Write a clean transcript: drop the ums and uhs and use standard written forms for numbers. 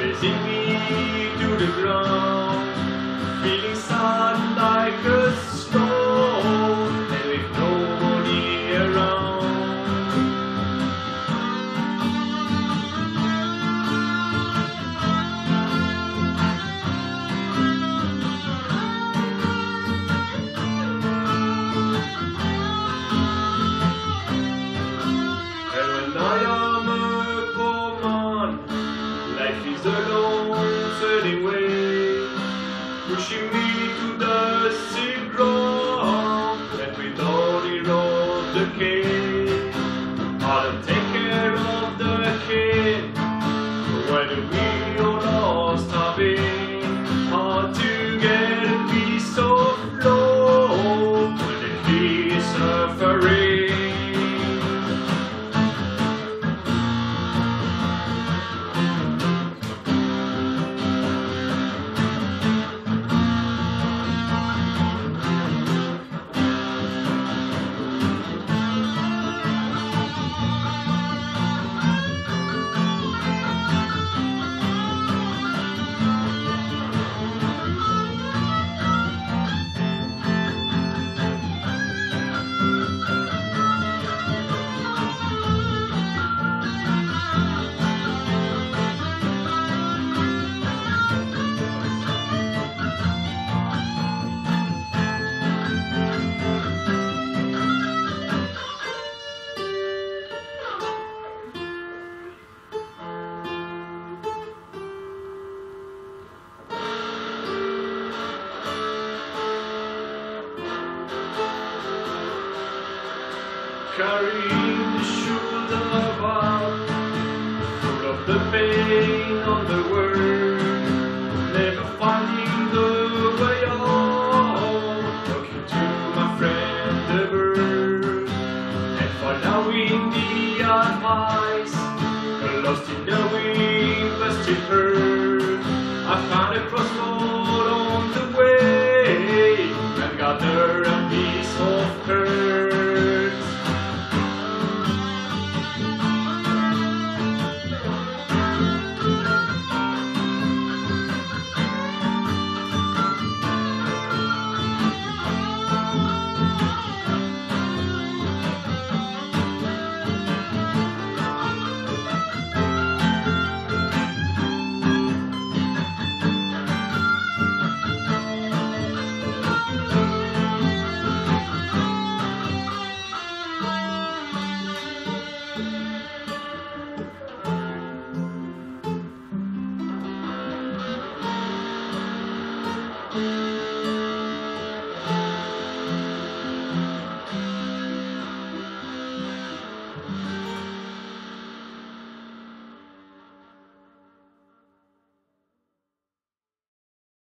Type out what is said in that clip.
Facing me to the ground, feeling sad like a stone, and with nobody around. And when I am pushing me to the sea ground, and without it all the cave, I'll take care of the kid. When we are lost, I'll be hard to get and be so low, when the key is suffering. Carrying the shoulder of all, full of the pain of the world, never finding the way out, talking to my friend the bird, and for now in the advice.